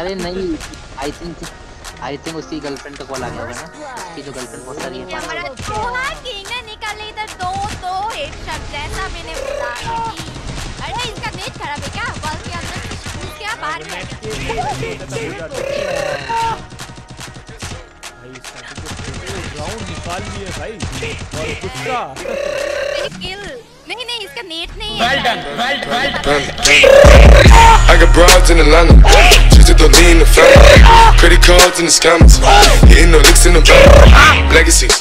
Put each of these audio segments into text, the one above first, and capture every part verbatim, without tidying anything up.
अरे नहीं, I think I think उसकी गर्लफ्रेंड का कॉल आ गया होगा ना, उसकी जो गर्लफ्रेंड बहुत सारी है। हमारा छोहा किंग ने निकाले इधर दो दो हेडशॉट जैसा मैंने बोला। अरे इसका नेट खराब है क्या? बॉल के अंदर कुछ क्या बाहर में भाई, इसका ग्राउंड निकाल लिए भाई और गुस्सा किल। नहीं नहीं इसका नेट नहीं है। Well done well well. I got broads in Atlanta, just to throw me in the family. Credit cards in the scammers, hitting no licks in the bank. Legacies.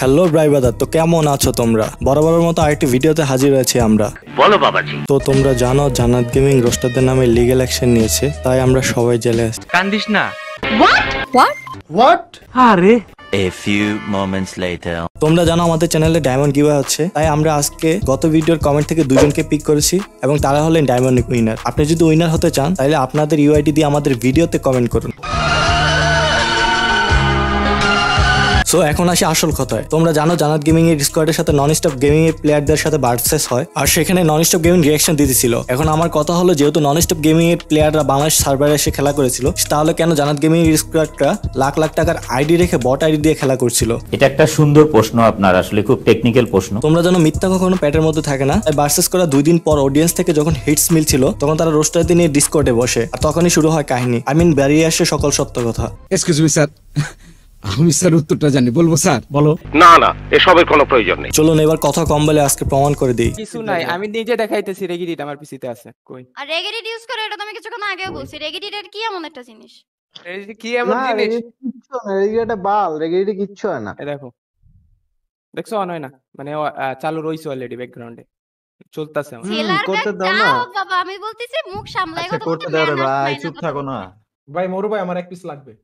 Hello ব্রাই ব্রাদার, তো কেমন আছো তোমরা? বরাবরের মতো আরেকটি ভিডিওতে হাজির হয়েছি আমরা। বলো বাবাজি। তো তোমরা জানো জান্নাত গেমিং রোস্টারদের নামে লিগ্যাল অ্যাকশন নিয়েছে, তাই আমরা সবাই জেলে আছি। কান্দিস না। What? What? What? আরে A few moments later. তোমরা জানো আমাদের চ্যানেলে ডায়মন্ড গিভওয়ে হচ্ছে, তাই আমরা আজকে গত ভিডিওর কমেন্ট থেকে দুজনকে পিক করেছি এবং তারা হলেন ডায়মন্ড উইনার। আপনি যদি উইনার হতে চান তাহলে আপনাদের ইউআইডি দিয়ে আমাদের ভিডিওতে কমেন্ট করুন। সো এখন আসি আসল কথায়। তোমরা জানো জান্নাত গেমিং এর স্কোয়াডের সাথে ননস্টপ গেমিং এর প্লেয়ারদের সাথে ভার্সেস হয়, আর সেখানে ননস্টপ গেমিং রিঅ্যাকশন দিতেছিল। এখন আমার কথা হলো যেহেতু ননস্টপ গেমিং এর প্লেয়াররা বাংলাদেশ সার্ভারে এসে খেলা করেছিল, তাহলে কেন জান্নাত গেমিং এর স্কোয়াডটা লাখ লাখ টাকার আইডি রেখে বট আইডি দিয়ে খেলা করছিল? এটা একটা সুন্দর প্রশ্ন আপনার, আসলে খুব টেকনিক্যাল প্রশ্ন। তোমরা জানো মিথ্যা কখনো প্যাটের মধ্যে থাকে না, তাই ভার্সেস করা দুই দিন পর অডিয়েন্স থেকে যখন হিটস মিলছিল তখন তারা রোস্টারদের নিয়ে ডিসকর্ডে বসে, আর তখনই শুরু হয় কাহিনী। আই মিন বেরিয়ে আসে সকল সত্য কথা। এক্সকিউজ মি স্যার, আমি স্যার উত্তরটা জানি। বলবো স্যার? বলো। না না, এসবের কোনো প্রয়োজন নেই। চলুন এবার কথা কম বলে আজকে প্রমাণ করে দেই। কিছু নাই, আমি নিজে দেখাইতেছি। রেগিডিট আমার পিছিতে আছে। কই? আর রেগিডিট ইউজ করে, এটা তো আমি কিছুক্ষণ আগেও বলছি। রেগিডিট এর কি এমন একটা জিনিস? রেগিডিট কি এমন জিনিস? কিছু না, রেগিডিট একটা বাল, রেগিডিট কিচ্ছু হয় না। এই দেখো, দেখছো অন হয় না, মানে চালু রইছে অলরেডি ব্যাকগ্রাউন্ডে চলতেছে। করতে দাও না বাবা, আমি বলতিছি মুখ সামলায় কথা করতে দাও রে ভাই, চুপ থাকো না ভাই। মোর ভাই আমার এক পিস লাগবে।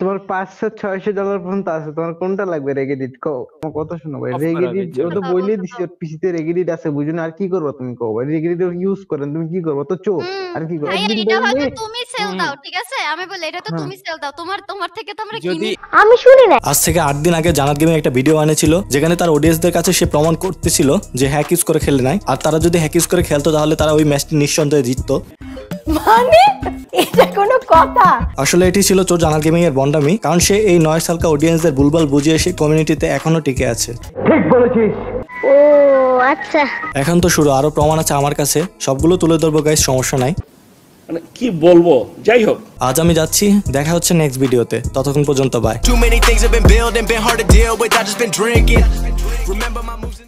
তোমার পাঁচশো ছয়শো ডলার পর্যন্ত আছে, তোমার কোনটা লাগবে? রেগেডিট কও। তোমার কথা শোনো ভাই, রেগেডিট ও তো বইলে দিছি ওর পিসিতে রেগেডিট আছে, বুঝুন আর কি করবো? তুমি কও ভাই, রেগেডিট ইউজ করেন, তুমি কি করবো? তো চোখ আর কি করবো? এটা হয়তো তুমি সেল দাও, ঠিক আছে? আমি বলি এটা তো তুমি সেল দাও, তোমার তোমার থেকে তো আমরা কিনি। আমি শুনি না। আজ থেকে আট দিন আগে জান্নাত গেমিং একটা ভিডিও বানিয়েছিল যেখানে তার অডিয়েন্সদের কাছে সে প্রমাণ করতেছিল যে হ্যাক ইউজ করে খেলে নাই, আর তারা যদি হ্যাক ইউজ করে খেলতো তাহলে তারা ওই ম্যাচটি নিঃসন্দেহে জিততো। মানে এটা কোন কথা? আসলে এটি ছিল চোর জান্নাত গেমিং এর বন্ডামি, কারণ সে এই নয় সালকা অডিয়েন্সদের ভুলভাল বুঝিয়ে সেই কমিউনিটিতে এখনো টিকে আছে। ঠিক বলেছিস। ও আচ্ছা, এখন তো শুরু। আরো প্রমাণ আছে আমার কাছে, সবগুলো তুলে ধরবো গাইস, সমস্যা নাই। মানে কি বলবো, যাই হোক আজ আমি যাচ্ছি, দেখা হচ্ছে নেক্সট ভিডিওতে, ততক্ষণ পর্যন্ত বাই।